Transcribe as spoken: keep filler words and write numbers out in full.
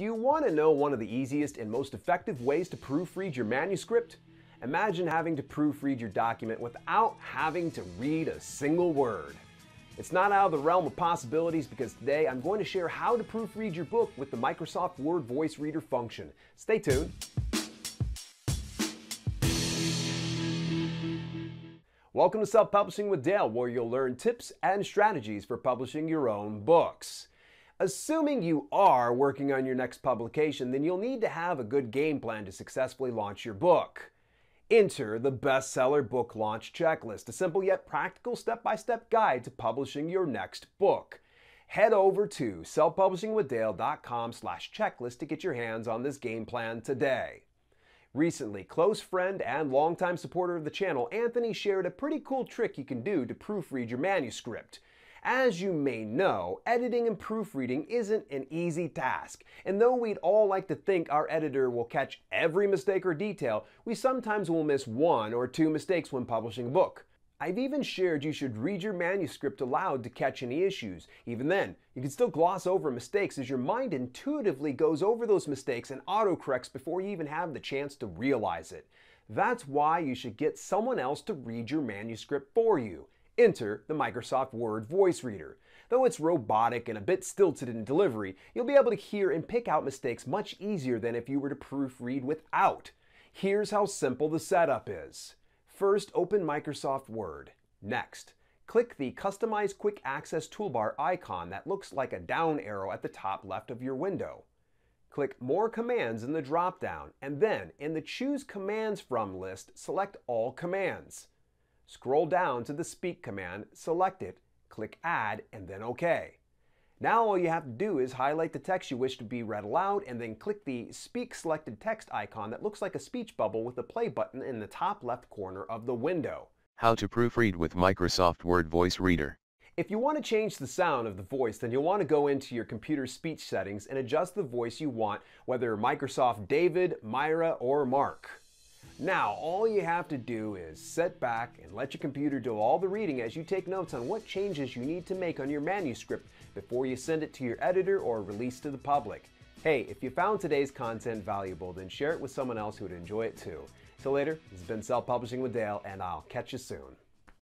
Do you want to know one of the easiest and most effective ways to proofread your manuscript? Imagine having to proofread your document without having to read a single word. It's not out of the realm of possibilities because today I'm going to share how to proofread your book with the Microsoft Word Voice Reader function. Stay tuned. Welcome to Self-Publishing with Dale, where you'll learn tips and strategies for publishing your own books. Assuming you are working on your next publication, then you'll need to have a good game plan to successfully launch your book. Enter the bestseller book launch checklist, a simple yet practical step-by-step guide to publishing your next book. Head over to self publishing with dale dot com slash checklist to get your hands on this game plan today. Recently, close friend and longtime supporter of the channel, Anthony, shared a pretty cool trick you can do to proofread your manuscript. As you may know, editing and proofreading isn't an easy task, and though we'd all like to think our editor will catch every mistake or detail, we sometimes will miss one or two mistakes when publishing a book. I've even shared you should read your manuscript aloud to catch any issues. Even then, you can still gloss over mistakes as your mind intuitively goes over those mistakes and autocorrects before you even have the chance to realize it. That's why you should get someone else to read your manuscript for you. Enter the Microsoft Word Voice Reader. Though it's robotic and a bit stilted in delivery, you'll be able to hear and pick out mistakes much easier than if you were to proofread without. Here's how simple the setup is. First, open Microsoft Word. Next, click the Customize Quick Access Toolbar icon that looks like a down arrow at the top left of your window. Click More Commands in the drop-down, and then in the Choose Commands From list, select All Commands. Scroll down to the Speak command, select it, click Add, and then OK. Now all you have to do is highlight the text you wish to be read aloud and then click the Speak Selected Text icon that looks like a speech bubble with a play button in the top left corner of the window. How to proofread with Microsoft Word Voice Reader. If you want to change the sound of the voice, then you'll want to go into your computer's speech settings and adjust the voice you want, whether Microsoft David, Myra, or Mark. Now, all you have to do is sit back and let your computer do all the reading as you take notes on what changes you need to make on your manuscript before you send it to your editor or release to the public. Hey, if you found today's content valuable, then share it with someone else who would enjoy it too. Till later, this has been Self-Publishing with Dale, and I'll catch you soon.